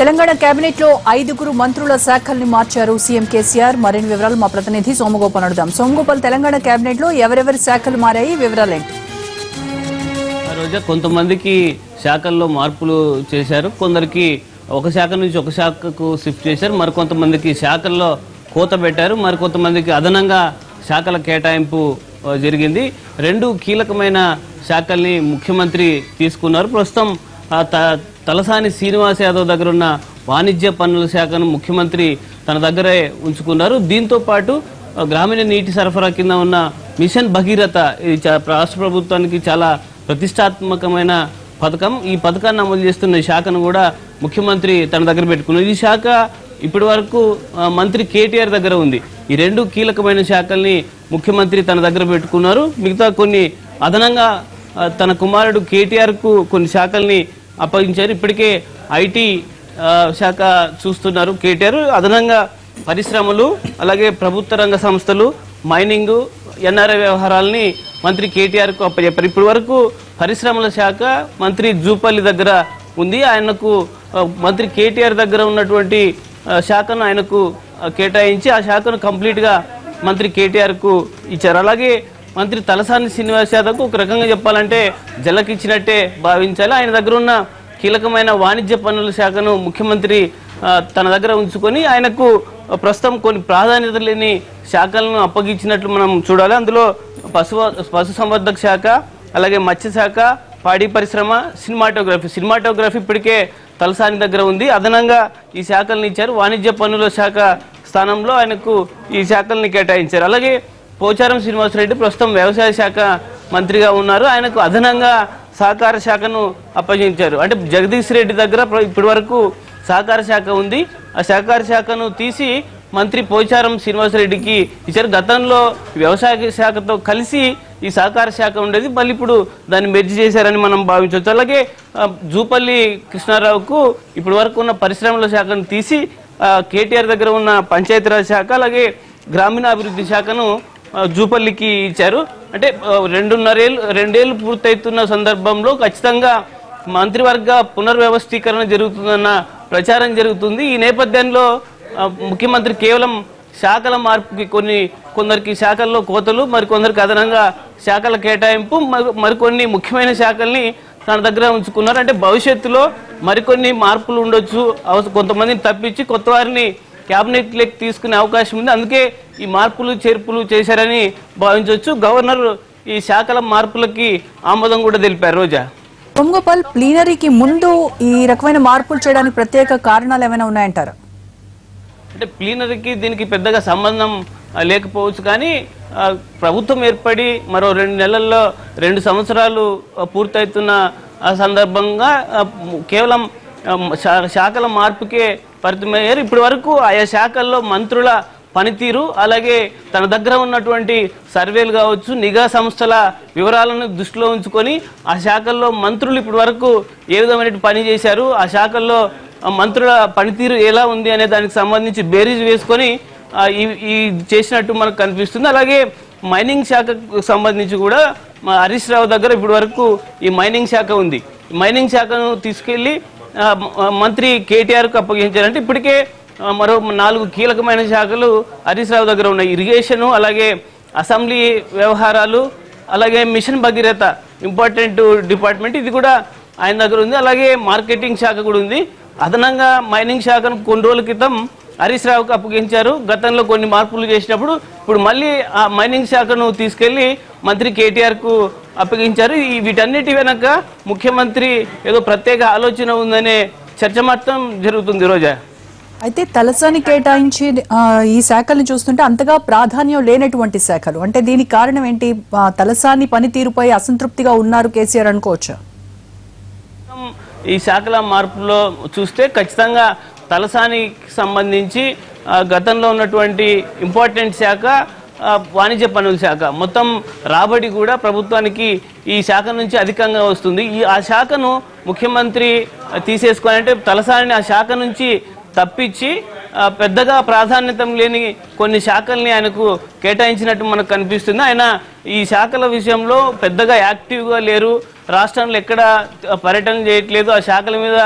తెలంగాణ కేబినెట్లో ఐదుగురు మంత్రుల శాఖల్ని మార్చారు సీఎం కేసీఆర్. మరిన్ని వివరాలు మా ప్రతినిధి సోమగోపాల్ అడుగుదాం. సోమగోపాల్, తెలంగాణ కేబినెట్లో ఎవరెవరి శాఖలు మారాయి, వివరాలేంటి? రోజా, కొంతమందికి శాఖల్లో మార్పులు చేశారు, కొందరికి ఒక శాఖ నుంచి ఒక శాఖకు షిఫ్ట్ చేశారు, మరికొంతమందికి శాఖల్లో కోత పెట్టారు, మరికొంతమందికి అదనంగా శాఖల కేటాయింపు జరిగింది. రెండు కీలకమైన శాఖల్ని ముఖ్యమంత్రి తీసుకున్నారు. ప్రస్తుతం తలసాని శ్రీనివాస్ యాదవ్ దగ్గర ఉన్న వాణిజ్య పన్నుల శాఖను ముఖ్యమంత్రి తన దగ్గరే ఉంచుకున్నారు. దీంతో పాటు గ్రామీణ నీటి సరఫరా కింద ఉన్న మిషన్ భగీరథ, ఇది రాష్ట్ర ప్రభుత్వానికి చాలా ప్రతిష్టాత్మకమైన పథకం. ఈ పథకాన్ని అమలు చేస్తున్న శాఖను కూడా ముఖ్యమంత్రి తన దగ్గర పెట్టుకున్నారు. ఈ శాఖ ఇప్పటి వరకు మంత్రి కేటీఆర్ దగ్గర ఉంది. ఈ రెండు కీలకమైన శాఖల్ని ముఖ్యమంత్రి తన దగ్గర పెట్టుకున్నారు. మిగతా కొన్ని అదనంగా తన కుమారుడు కేటీఆర్కు కొన్ని శాఖల్ని అప్పగించారు. ఇప్పటికే ఐటీ శాఖ చూస్తున్నారు కేటీఆర్. అదనంగా పరిశ్రమలు, అలాగే ప్రభుత్వ రంగ సంస్థలు, మైనింగ్, ఎన్ఆర్ఐ వ్యవహారాలని మంత్రి కేటీఆర్కు అప్పచెప్పారు. ఇప్పటి వరకు పరిశ్రమల శాఖ మంత్రి జూపల్లి దగ్గర ఉంది. ఆయనకు మంత్రి కేటీఆర్ దగ్గర ఉన్నటువంటి శాఖను ఆయనకు కేటాయించి ఆ శాఖను కంప్లీట్గా మంత్రి కేటీఆర్కు ఇచ్చారు. అలాగే మంత్రి తలసాని శ్రీనివాస్ యాదవ్కు ఒక రకంగా చెప్పాలంటే జలకిచ్చినట్టే భావించాలి. ఆయన దగ్గర ఉన్న కీలకమైన వాణిజ్య పన్నుల శాఖను ముఖ్యమంత్రి తన దగ్గర ఉంచుకొని ఆయనకు ప్రస్తుతం కొన్ని ప్రాధాన్యత లేని శాఖలను అప్పగించినట్లు మనం చూడాలి. అందులో పశుసంవర్ధక శాఖ, అలాగే మత్స్యశాఖ, పాడి పరిశ్రమ, సినిమాటోగ్రఫీ ఇప్పటికే తలసాని దగ్గర ఉంది. అదనంగా ఈ శాఖలను ఇచ్చారు. వాణిజ్య పన్నుల శాఖ స్థానంలో ఆయనకు ఈ శాఖల్ని కేటాయించారు. అలాగే పోచారం శ్రీనివాసరెడ్డి ప్రస్తుతం వ్యవసాయ శాఖ మంత్రిగా ఉన్నారు. ఆయనకు అదనంగా సహకార శాఖను అప్పగించారు. అంటే జగదీష్ రెడ్డి దగ్గర ఇప్పటి వరకు సహకార శాఖ ఉంది. ఆ సహకార శాఖను తీసి మంత్రి పోచారం శ్రీనివాసరెడ్డికి ఇచ్చారు. గతంలో వ్యవసాయ శాఖతో కలిసి ఈ సహకార శాఖ ఉండేది, మళ్ళీ ఇప్పుడు దాన్ని మెర్జి చేశారని మనం భావించవచ్చు. అలాగే జూపల్లి కృష్ణారావుకు ఇప్పటి వరకు ఉన్న పరిశ్రమల శాఖను తీసి కేటీఆర్ దగ్గర ఉన్న పంచాయతీరాజ్ శాఖ, అలాగే గ్రామీణాభివృద్ధి శాఖను జూపల్లికి ఇచ్చారు. అంటే రెండేళ్లు పూర్తవుతున్న సందర్భంలో ఖచ్చితంగా మంత్రివర్గ పునర్వ్యవస్థీకరణ జరుగుతుందన్న ప్రచారం జరుగుతుంది. ఈ నేపథ్యంలో ముఖ్యమంత్రి కేవలం శాఖల మార్పుకి కొందరికి శాఖల్లో కోతలు, మరికొందరికి అదనంగా శాఖల కేటాయింపు, మరికొన్ని ముఖ్యమైన శాఖల్ని తన దగ్గర ఉంచుకున్నారు. అంటే భవిష్యత్తులో మరికొన్ని మార్పులు ఉండొచ్చు, కొంతమందిని తప్పించి కొత్త వారిని క్యాబినెట్ లెక్ తీసుకునే అవకాశం ఉంది. అందుకే ఈ మార్పులు చేర్పులు చేశారని భావించవచ్చు. గవర్నర్ ఈ శాఖల మార్పులకి ఆమోదం కూడా తెలిపారు. రోజా, పొంగోపాల్, ప్లీనరీకి ముందు ఈ రకమైన మార్పులు చేయడానికి ప్రత్యేక కారణాలు ఏమైనా ఉన్నాయంటారు? అంటే ప్లీనరీకి దీనికి పెద్దగా సంబంధం లేకపోవచ్చు, కానీ ప్రభుత్వం ఏర్పడి మరో 2 నెలల్లో 2 సంవత్సరాలు పూర్తవుతున్న సందర్భంగా కేవలం శాఖల మార్పుకే పరిమితమయ్యారు. ఇప్పటి వరకు ఆయా శాఖల్లో మంత్రుల పనితీరు, అలాగే తన దగ్గర ఉన్నటువంటి సర్వేలు కావచ్చు, నిఘా సంస్థల వివరాలను దృష్టిలో ఉంచుకొని ఆ శాఖల్లో మంత్రులు ఇప్పటి వరకు ఏ విధమైన పని చేశారు, ఆ శాఖల్లో మంత్రుల పనితీరు ఎలా ఉంది అనే దానికి సంబంధించి బేరీజ్ వేసుకొని ఈ చేసినట్టు మనకు కనిపిస్తుంది. అలాగే మైనింగ్ శాఖకు సంబంధించి కూడా హరీష్ రావు దగ్గర ఇప్పటి వరకు ఈ మైనింగ్ శాఖ ఉంది. మైనింగ్ శాఖను తీసుకెళ్ళి మంత్రి కేటీఆర్కు అప్పగించారంటే ఇప్పటికే మరో 4 కీలకమైన శాఖలు హరీష్ రావు దగ్గర ఉన్నాయి. ఇరిగేషను, అలాగే అసెంబ్లీ వ్యవహారాలు, అలాగే మిషన్ భగీరథ ఇంపార్టెంట్ డిపార్ట్మెంట్, ఇది కూడా ఆయన దగ్గర ఉంది. అలాగే మార్కెటింగ్ శాఖ కూడా ఉంది. అదనంగా మైనింగ్ శాఖను కొన్ని రోజుల క్రితం హరీష్ రావుకు అప్పగించారు. గతంలో కొన్ని మార్పులు చేసినప్పుడు ఇప్పుడు మళ్ళీ ఆ మైనింగ్ శాఖను తీసుకెళ్లి మంత్రి కేటీఆర్కు అప్పగించారు. వీటన్నిటి వెనక ముఖ్యమంత్రి ఏదో ప్రత్యేక ఆలోచన ఉందనే చర్చ మాత్రం జరుగుతుంది. రోజా, అయితే తలసాని కేటాయించి ఈ శాఖల్ని చూస్తుంటే అంతగా ప్రాధాన్యం లేనటువంటి శాఖలు, అంటే దీనికి కారణం ఏంటి? తలసాని పనితీరుపై అసంతృప్తిగా ఉన్నారు కేసీఆర్ అనుకోవచ్చు. ఈ శాఖల మార్పులో చూస్తే ఖచ్చితంగా తలసానికి సంబంధించి గతంలో ఉన్నటువంటి ఇంపార్టెంట్ శాఖ వాణిజ్య పన్నుల శాఖ మొత్తం రాబడి కూడా ప్రభుత్వానికి ఈ శాఖ నుంచి అధికంగా వస్తుంది. ఈ ఆ శాఖను ముఖ్యమంత్రి తీసేసుకున్నంటే తలసాని ఆ శాఖ నుంచి తప్పించి పెద్దగా ప్రాధాన్యత లేని కొన్ని శాఖల్ని ఆయనకు కేటాయించినట్టు మనకు కనిపిస్తుంది. ఆయన ఈ శాఖల విషయంలో పెద్దగా యాక్టివ్‌గా లేరు. రాష్ట్రంలో ఎక్కడ పర్యటన చేయట్లేదు. ఆ శాఖల మీద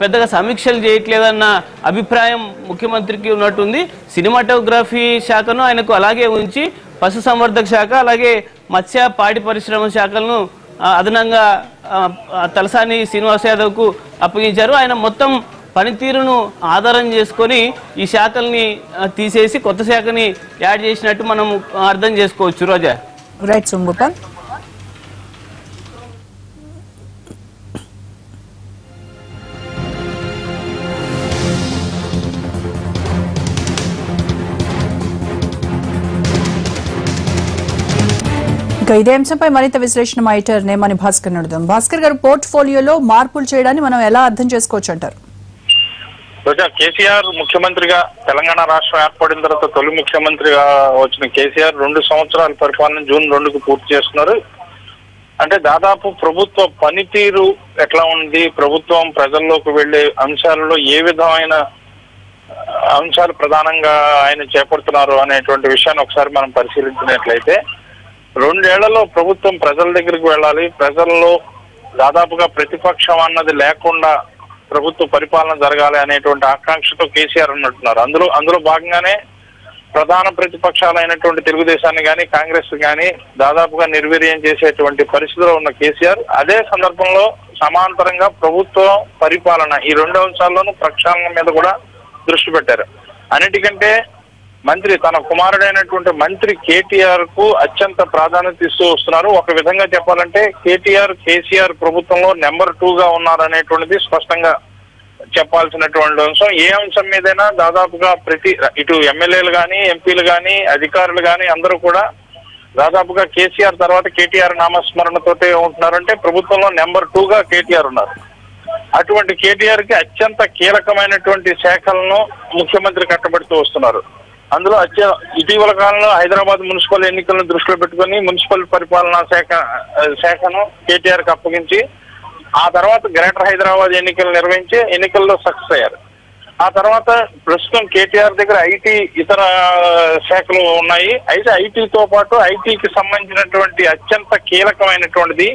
పెద్దగా సమీక్షలు చేయట్లేదు అన్న అభిప్రాయం ముఖ్యమంత్రికి ఉన్నట్టుంది. సినిమాటోగ్రఫీ శాఖను ఆయనకు అలాగే ఉంచి పశుసంవర్ధక శాఖ అలాగే మత్స్య పాడి పరిశ్రమ శాఖలను అదనంగా తలసాని శ్రీనివాస్ యాదవ్కు అప్పగించారు. ఆయన మొత్తం పనితీరును ఆధారం చేసుకొని ఈ శాఖల్ని తీసేసి కొత్త శాఖని యాడ్ చేసినట్టు మనం అర్థం చేసుకోవచ్చు. రోజా రైట్ సుంగోపాల్. ఇదే అంశంపై మరింత విశ్లేషణ మా ఎడిటర్ నేమాని భాస్కర్ నడుద్దాం. భాస్కర్ గారు, పోర్ట్ఫోలియోలో మార్పులు చేయడాన్ని మనం ఎలా అర్థం చేసుకోవచ్చు అంటారు? రోజా, కేసీఆర్ ముఖ్యమంత్రిగా తెలంగాణ రాష్ట్రం ఏర్పడిన తర్వాత తొలి ముఖ్యమంత్రిగా వచ్చిన కేసీఆర్ 2 సంవత్సరాల పరిపాలన జూన్ 2కు పూర్తి చేస్తున్నారు. అంటే దాదాపు ప్రభుత్వ పనితీరు ఎట్లా ఉంది, ప్రభుత్వం ప్రజల్లోకి వెళ్లే అంశాలలో ఏ విధమైన అంశాలు ప్రధానంగా ఆయన చేపడుతున్నారు అనేటువంటి విషయాన్ని ఒకసారి మనం పరిశీలించినట్లయితే 2 ఏళ్లలో ప్రభుత్వం ప్రజల దగ్గరికి వెళ్ళాలి, ప్రజల్లో దాదాపుగా ప్రతిపక్షం అన్నది లేకుండా ప్రభుత్వ పరిపాలన జరగాలి అనేటువంటి ఆకాంక్షతో కేసీఆర్ ఉన్నట్టున్నారు. అందులో భాగంగానే ప్రధాన ప్రతిపక్షాలైనటువంటి తెలుగుదేశాన్ని కానీ కాంగ్రెస్ కానీ దాదాపుగా నిర్వీర్యం చేసేటువంటి పరిస్థితిలో ఉన్న కేసీఆర్ అదే సందర్భంలో సమాంతరంగా ప్రభుత్వ పరిపాలన ఈ 2 అంశాల్లోనూ ప్రక్షాళన మీద కూడా దృష్టి పెట్టారు. అన్నిటికంటే మంత్రి తన కుమారుడైనటువంటి మంత్రి కేటీఆర్ కు అత్యంత ప్రాధాన్యత ఇస్తూ వస్తున్నారు. ఒక విధంగా చెప్పాలంటే కేసీఆర్ ప్రభుత్వంలో నెంబర్ 2గా ఉన్నారనేటువంటిది స్పష్టంగా చెప్పాల్సినటువంటి అంశం. ఏ అంశం మీదైనా దాదాపుగా ఇటు ఎమ్మెల్యేలు కానీ ఎంపీలు కానీ అధికారులు కానీ అందరూ కూడా దాదాపుగా కేసీఆర్ తర్వాత కేటీఆర్ నామస్మరణతోటే ఉంటున్నారంటే ప్రభుత్వంలో నెంబర్ 2గా కేటీఆర్ ఉన్నారు. అటువంటి కేటీఆర్ కి అత్యంత కీలకమైనటువంటి శాఖలను ముఖ్యమంత్రి కట్టబెడుతూ వస్తున్నారు. అందులో ఇటీవల కాలంలో హైదరాబాద్ మున్సిపల్ ఎన్నికలను దృష్టిలో పెట్టుకుని మున్సిపల్ పరిపాలనా శాఖను కేటీఆర్ కు అప్పగించి ఆ తర్వాత గ్రేటర్ హైదరాబాద్ ఎన్నికలు నిర్వహించి ఎన్నికల్లో సక్సెస్ అయ్యారు. ఆ తర్వాత ప్రస్తుతం కేటీఆర్ దగ్గర ఐటీ ఇతర శాఖలు ఉన్నాయి. అయితే ఐటీతో పాటు ఐటీకి సంబంధించినటువంటి అత్యంత కీలకమైనటువంటిది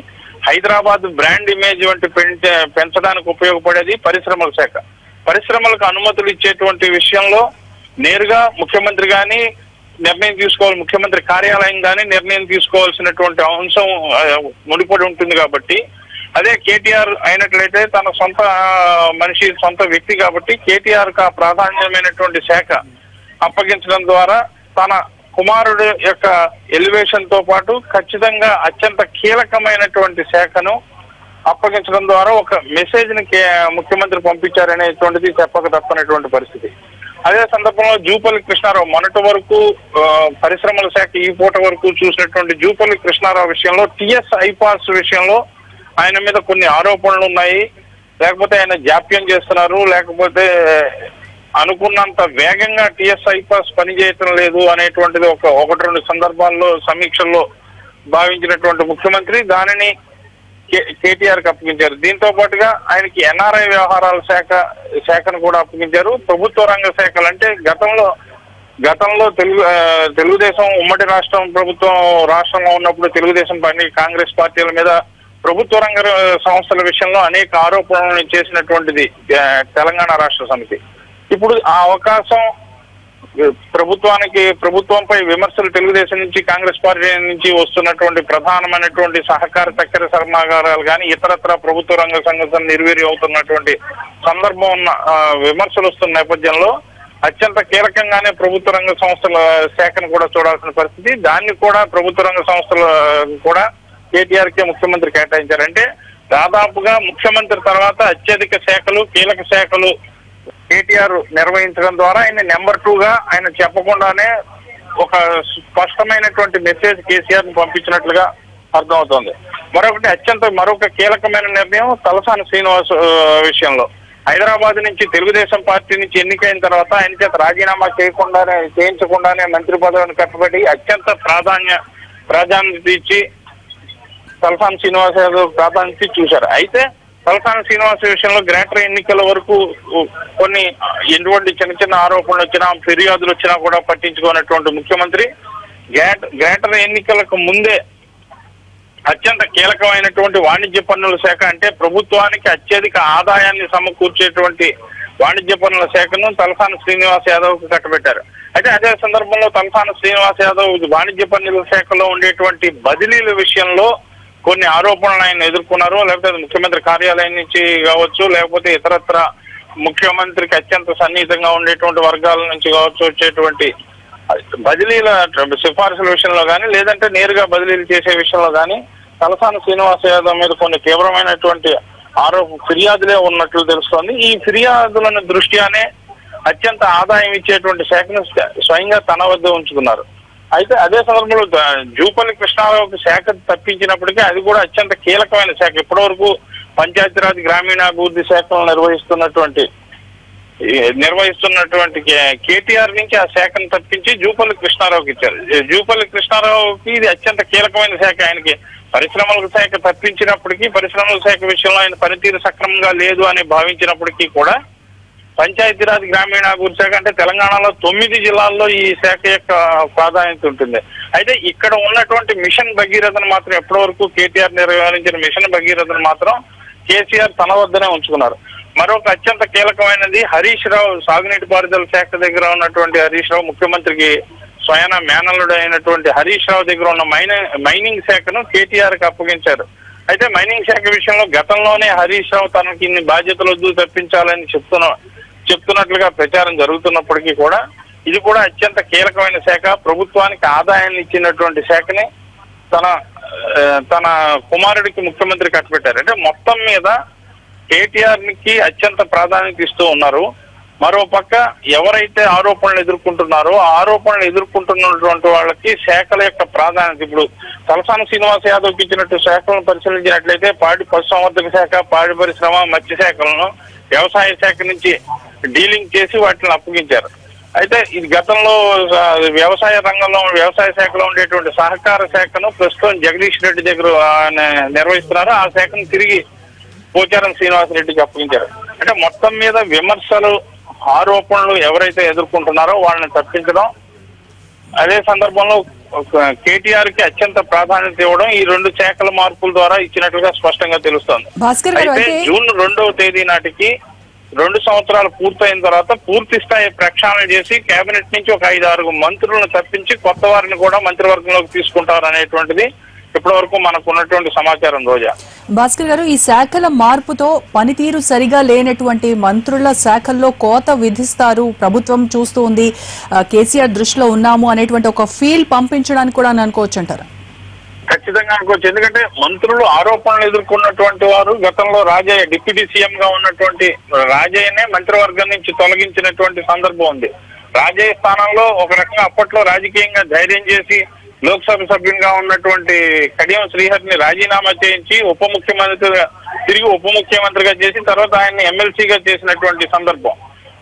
హైదరాబాద్ బ్రాండ్ ఇమేజ్ వంటి పెంచడానికి ఉపయోగపడేది పరిశ్రమల శాఖ. పరిశ్రమలకు అనుమతులు ఇచ్చేటువంటి విషయంలో నేరుగా ముఖ్యమంత్రి కానీ నిర్ణయం తీసుకోవాలి, ముఖ్యమంత్రి కార్యాలయం కానీ నిర్ణయం తీసుకోవాల్సినటువంటి అంశం ముడిపడి ఉంటుంది. కాబట్టి అదే కేటీఆర్ అయినట్లయితే తన సొంత మనిషి సొంత వ్యక్తి కాబట్టి కేటీఆర్ కు ప్రాధాన్యమైనటువంటి శాఖ అప్పగించడం ద్వారా తన కుమారుడు యొక్క ఎలివేషన్ తో పాటు ఖచ్చితంగా అత్యంత కీలకమైనటువంటి శాఖను అప్పగించడం ద్వారా ఒక మెసేజ్ ని ముఖ్యమంత్రి పంపించారనేటువంటిది చెప్పక తప్పనటువంటి పరిస్థితి. అదే సందర్భంలో జూపల్లి కృష్ణారావు మొన్నటి వరకు పరిశ్రమల శాఖ ఈ పూట వరకు చూసినటువంటి జూపల్లి కృష్ణారావు విషయంలో టీఎస్ ఐపాస్ విషయంలో ఆయన మీద కొన్ని ఆరోపణలు ఉన్నాయి. లేకపోతే ఆయన జాప్యం చేస్తున్నారు, లేకపోతే అనుకున్నంత వేగంగా టీఎస్ ఐపాస్ పనిచేయటం లేదు అనేటువంటిది 1-2 సందర్భాల్లో సమీక్షల్లో భావించినటువంటి ముఖ్యమంత్రి దానిని కేటీఆర్ కు అప్పగించారు. దీంతో పాటుగా ఆయనకి ఎన్ఆర్ఐ వ్యవహారాల శాఖను కూడా అప్పగించారు. ప్రభుత్వ రంగ శాఖలు అంటే గతంలో తెలుగుదేశం ఉమ్మడి రాష్ట్రం ప్రభుత్వం రాష్ట్రంలో ఉన్నప్పుడు తెలుగుదేశం పార్టీ కాంగ్రెస్ పార్టీల మీద ప్రభుత్వ రంగ సంస్థల విషయంలో అనేక ఆరోపణలు చేసినటువంటిది తెలంగాణ రాష్ట్ర సమితి. ఇప్పుడు ఆ అవకాశం ప్రభుత్వంపై విమర్శలు తెలుగుదేశం నుంచి కాంగ్రెస్ పార్టీ నుంచి వస్తున్నటువంటి ప్రధానమైనటువంటి సహకార చక్కెర కర్మాగారాలు కానీ ఇతరత్ర ప్రభుత్వ రంగ సంఘటన నిర్వీర్యం అవుతున్నటువంటి సందర్భం ఉన్న విమర్శలు వస్తున్న నేపథ్యంలో అత్యంత కీలకంగానే ప్రభుత్వ రంగ సంస్థల శాఖను కూడా చూడాల్సిన పరిస్థితి. దాన్ని కూడా ప్రభుత్వ రంగ సంస్థలు కూడా కేటీఆర్ కే ముఖ్యమంత్రి కేటాయించారంటే దాదాపుగా ముఖ్యమంత్రి తర్వాత అత్యధిక శాఖలు కీలక శాఖలు కేటీఆర్ నిర్వహించడం ద్వారా ఆయన నెంబర్ 2గా ఆయన చెప్పకుండానే ఒక స్పష్టమైనటువంటి మెసేజ్ కేసీఆర్ ను పంపించినట్లుగా అర్థమవుతోంది. మరొకటి మరొక కీలకమైన నిర్ణయం తలసాని శ్రీనివాస్ విషయంలో హైదరాబాద్ నుంచి తెలుగుదేశం పార్టీ నుంచి ఎన్నికైన తర్వాత ఆయన చేత రాజీనామా చేయించకుండానే మంత్రి పదవిని కట్టబెట్టి అత్యంత ప్రాధాన్యత ఇచ్చి తలసాని శ్రీనివాస్ యాదవ్ ప్రాధాన్యత చూశారు. అయితే తలసాని శ్రీనివాస్ విషయంలో గ్రేటర్ ఎన్నికల వరకు కొన్ని ఎటువంటి చిన్న చిన్న ఆరోపణలు వచ్చినా ఫిర్యాదులు వచ్చినా కూడా పట్టించుకున్నటువంటి ముఖ్యమంత్రి గ్రేటర్ ఎన్నికలకు ముందే అత్యంత కీలకమైనటువంటి వాణిజ్య పన్నుల శాఖ అంటే ప్రభుత్వానికి అత్యధిక ఆదాయాన్ని సమకూర్చేటువంటి వాణిజ్య పన్నుల శాఖను తలసాని శ్రీనివాస్ యాదవ్ కు కట్టబెట్టారు. అయితే అదే సందర్భంలో తలసాని శ్రీనివాస్ యాదవ్ వాణిజ్య పన్నుల శాఖలో ఉండేటువంటి బదిలీల విషయంలో కొన్ని ఆరోపణలు ఆయన ఎదుర్కొన్నారు. లేకపోతే ముఖ్యమంత్రి కార్యాలయం నుంచి కావచ్చు, లేకపోతే ఇతరత్ర ముఖ్యమంత్రికి అత్యంత సన్నిహితంగా ఉండేటువంటి వర్గాల నుంచి కావచ్చు వచ్చేటువంటి బదిలీల సిఫార్సుల విషయంలో కానీ, లేదంటే నేరుగా బదిలీలు చేసే విషయంలో కానీ తలసాని శ్రీనివాస్ యాదవ్ మీద కొన్ని తీవ్రమైనటువంటి ఫిర్యాదులే ఉన్నట్లు తెలుస్తోంది. ఈ ఫిర్యాదులను దృష్ట్యానే అత్యంత ఆదాయం ఇచ్చేటువంటి శాఖను స్వయంగా తన వద్ద ఉంచుకున్నారు. అయితే అదే సందర్భంలో జూపల్లి కృష్ణారావుకి శాఖ తప్పించినప్పటికీ అది కూడా అత్యంత కీలకమైన శాఖ. ఇప్పటివరకు పంచాయతీరాజ్ గ్రామీణాభివృద్ధి శాఖను నిర్వహిస్తున్నటువంటి కేటీఆర్ నుంచి ఆ శాఖను తప్పించి జూపల్లి కృష్ణారావుకి ఇచ్చారు. జూపల్లి కృష్ణారావుకి ఇది అత్యంత కీలకమైన శాఖ. ఆయనకి పరిశ్రమల శాఖ తప్పించినప్పటికీ, పరిశ్రమల శాఖ విషయంలో ఆయన పనితీరు సక్రమంగా లేదు అని భావించినప్పటికీ కూడా పంచాయతీరాజ్ గ్రామీణాభివృద్ధి శాఖ అంటే తెలంగాణలో 9 జిల్లాల్లో ఈ శాఖ యొక్క ప్రాధాన్యత ఉంటుంది. అయితే ఇక్కడ ఉన్నటువంటి మిషన్ భగీరథను మాత్రం ఎప్పటివరకు కేటీఆర్ నిర్వహించిన మిషన్ భగీరథను మాత్రం కేసీఆర్ తన వద్దనే ఉంచుకున్నారు. మరొక అత్యంత కీలకమైనది హరీష్ రావు, సాగునీటి పారుదల శాఖ దగ్గర ఉన్నటువంటి హరీష్ రావు, ముఖ్యమంత్రికి స్వయాన మేనల్లుడు అయినటువంటి హరీష్ రావు దగ్గర ఉన్న మైనింగ్ శాఖను కేటీఆర్ కి అప్పగించారు. అయితే మైనింగ్ శాఖ విషయంలో గతంలోనే హరీష్ రావు తనకి ఇన్ని బాధ్యతలు వద్దు తప్పించాలని చెప్తున్నట్లుగా ప్రచారం జరుగుతున్నప్పటికీ కూడా ఇది కూడా అత్యంత కీలకమైన శాఖ. ప్రభుత్వానికి ఆదాయాన్ని ఇచ్చినటువంటి శాఖని తన కుమారుడికి ముఖ్యమంత్రి కట్టబెట్టారు. అంటే మొత్తం మీద కేటీఆర్ కి అత్యంత ప్రాధాన్యత ఇస్తూ ఉన్నారు. మరోపక్క ఎవరైతే ఆరోపణలు ఎదుర్కొంటున్నారో ఆ ఆరోపణలు ఎదుర్కొంటున్నటువంటి వాళ్ళకి శాఖల యొక్క ప్రాధాన్యత ఇప్పుడు తలసాని శ్రీనివాస్ యాదవ్కి ఇచ్చినట్టు శాఖలను పరిశీలించినట్లయితే పాడి పశుసంవర్ధక శాఖ, పాడి పరిశ్రమ, మత్స్య శాఖలను వ్యవసాయ శాఖ నుంచి డీలింగ్ చేసి వాటిని అప్పగించారు. అయితే ఇది గతంలో వ్యవసాయ రంగంలో వ్యవసాయ శాఖలో ఉండేటువంటి సహకార శాఖను ప్రస్తుతం జగదీష్ రెడ్డి దగ్గర నిర్వహిస్తున్నారు. ఆ శాఖను తిరిగి పోచారం శ్రీనివాసరెడ్డికి అప్పగించారు. అంటే మొత్తం మీద విమర్శలు, ఆరోపణలు ఎవరైతే ఎదుర్కొంటున్నారో వాళ్ళని తప్పించడం, అదే సందర్భంలో కేటీఆర్ కి అత్యంత ప్రాధాన్యత ఇవ్వడం ఈ రెండు శాఖల మార్పుల ద్వారా ఇచ్చినట్లుగా స్పష్టంగా తెలుస్తోంది. అయితే జూన్ 2వ తేదీ నాటికి 2 సంవత్సరాలు పూర్తయిన తర్వాత పూర్తి స్థాయి ప్రక్షాళన చేసి కేబినెట్ నుంచి ఒక 5-6 మంత్రులను తప్పించి కొత్త వారిని కూడా మంత్రివర్గంలోకి తీసుకుంటారు అనేటువంటిది ఇప్పటి వరకు మనకు ఉన్నటువంటి సమాచారం. రోజా భాస్కర్ గారు, ఈ శాఖల మార్పుతో పనితీరు సరిగా లేనటువంటి మంత్రుల శాఖల్లో కోత విధిస్తారు, ప్రభుత్వం చూస్తూ ఉంది, కేసీఆర్ దృష్టిలో ఉన్నాము అనేటువంటి ఒక ఫీల్ పంపించడానికి కూడా అనుకోవచ్చు అంటారా? ఖచ్చితంగా అనుకోవచ్చు. ఎందుకంటే మంత్రులు ఆరోపణలు ఎదుర్కొన్నటువంటి వారు గతంలో రాజయ్య డిప్యూటీ సీఎం గా ఉన్నటువంటి రాజయ్యనే మంత్రివర్గం నుంచి తొలగించినటువంటి సందర్భం ఉంది. రాజయ్య స్థానంలో ఒక రకంగా అప్పట్లో రాజకీయంగా ధైర్యం చేసి లోక్సభ సభ్యునిగా ఉన్నటువంటి కడియం శ్రీహరిని రాజీనామా చేయించి తిరిగి ఉప ముఖ్యమంత్రిగా చేసి తర్వాత ఆయన్ని ఎమ్మెల్సీగా చేసినటువంటి సందర్భం.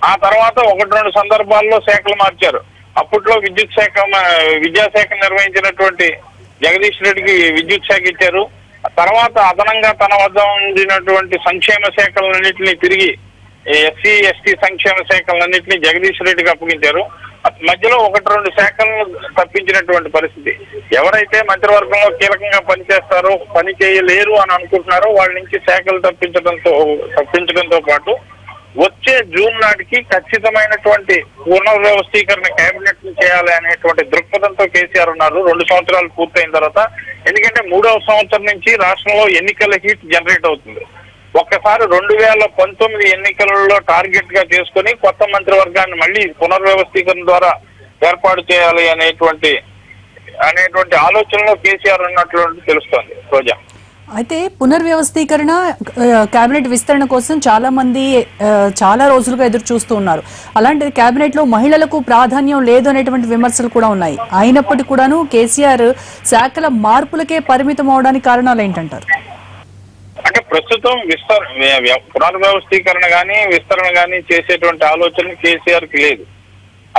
ఆ తర్వాత 1-2 సందర్భాల్లో శాఖలు మార్చారు. అప్పట్లో విద్యాశాఖ నిర్వహించినటువంటి జగదీష్ రెడ్డికి విద్యుత్ శాఖ ఇచ్చారు. తర్వాత అదనంగా తన వద్ద ఉండినటువంటి సంక్షేమ శాఖలన్నింటినీ తిరిగి ఎస్సీ ఎస్టీ సంక్షేమ శాఖలన్నింటినీ జగదీష్ రెడ్డికి అప్పగించారు. మధ్యలో 1-2 శాఖలను తప్పించినటువంటి పరిస్థితి. ఎవరైతే మంత్రివర్గంలో కీలకంగా పనిచేస్తారో, పని చేయలేరు అని అనుకుంటున్నారో వాళ్ళ నుంచి శాఖలు తప్పించడంతో పాటు వచ్చే జూన్ నాటికి ఖచ్చితమైనటువంటి పునర్వ్యవస్థీకరణ కేబినెట్ చేయాలి అనేటువంటి దృక్పథంతో కేసీఆర్ ఉన్నారు 2 సంవత్సరాలు పూర్తయిన తర్వాత. ఎందుకంటే 3వ సంవత్సరం నుంచి రాష్ట్రంలో ఎన్నికల హీట్ జనరేట్ అవుతుంది. ఒక్కసారి 2019 ఎన్నికలలో టార్గెట్ గా చేసుకుని కొత్త మంత్రివర్గాన్ని మళ్ళీ పునర్వ్యవస్థీకరణ ద్వారా ఏర్పాటు చేయాలి అనేటువంటి ఆలోచనలో కేసీఆర్ ఉన్నట్లు తెలుస్తోంది రోజా. అయితే పునర్వ్యవస్థీకరణ, కేబినెట్ విస్తరణ కోసం చాలా మంది చాలా రోజులుగా ఎదురు చూస్తూ ఉన్నారు. అలాంటి కేబినెట్ లో మహిళలకు ప్రాధాన్యం లేదు అనేటువంటి విమర్శలు కూడా ఉన్నాయి. అయినప్పటికీ కూడాను కేసీఆర్ శాఖల మార్పులకే పరిమితం అవడానికి కారణాలు ఏంటంటారు? అంటే ప్రస్తుతం పునర్వ్యవస్థీకరణ గాని విస్తరణ గాని చేసేటువంటి ఆలోచన కేసీఆర్ కి లేదు.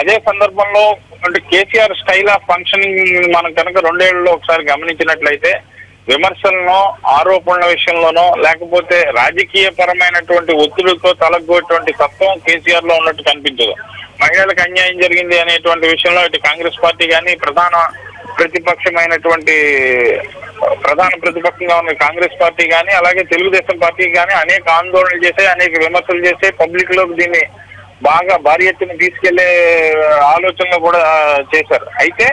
అదే సందర్భంలో అంటే కేసీఆర్ స్టైల్ ఆఫ్ ఫంక్షనింగ్ మనం కనుక రెండేళ్లలో ఒకసారి గమనించినట్లయితే విమర్శలను ఆరోపణల విషయంలోనో లేకపోతే రాజకీయ పరమైనటువంటి ఒత్తిడితో తలగ్గోటువంటి తత్వం కేసీఆర్ లో ఉన్నట్టు కనిపించదు. మహిళలకు అన్యాయం జరిగింది అనేటువంటి విషయంలో ఇటు కాంగ్రెస్ పార్టీ కానీ ప్రధాన ప్రతిపక్షంగా ఉన్న కాంగ్రెస్ పార్టీ కానీ అలాగే తెలుగుదేశం పార్టీ కానీ అనేక ఆందోళనలు చేశాయి, అనేక విమర్శలు చేశాయి. పబ్లిక్ లోకి దీన్ని బాగా భారీ ఎత్తున తీసుకెళ్లే ఆలోచనలు కూడా చేశారు. అయితే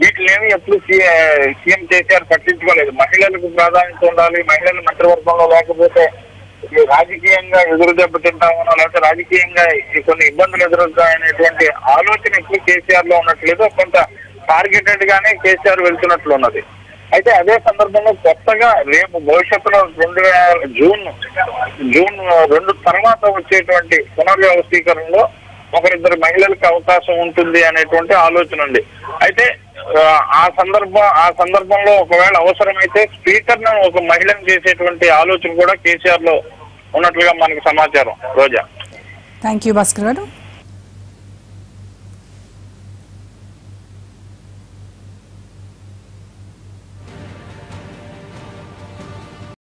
వీటినేమి ఎప్పుడు సీఎం కేసీఆర్ పట్టించుకోలేదు. మహిళలకు ప్రాధాన్యత ఉండాలి, మహిళలు మంత్రివర్గంలో లేకపోతే రాజకీయంగా ఎదురు దెబ్బతింటామనో లేకపోతే రాజకీయంగా కొన్ని ఇబ్బందులు ఎదురవుతాయనేటువంటి ఆలోచన ఎప్పుడు కేసీఆర్ లో ఉన్నట్లేదు. కొంత టార్గెటెడ్ గానే కేసీఆర్ వెళ్తున్నట్లు ఉన్నది. అయితే అదే సందర్భంలో కొత్తగా రేపు భవిష్యత్తులో 2 జూన్ 2 తర్వాత వచ్చేటువంటి పునర్వ్యవస్థీకరణలో ఒకరిద్దరు మహిళలకు అవకాశం ఉంటుంది అనేటువంటి ఆలోచన ఉంది. అయితే ఆ సందర్భంలో ఒకవేళ అవసరమైతే స్పీకర్ ను ఒక మహిళను చేసేటువంటి ఆలోచన కూడా కేసీఆర్ లో ఉన్నట్లుగా మనకు సమాచారం. రోజా, థ్యాంక్ యూ భాస్కర్ గారు.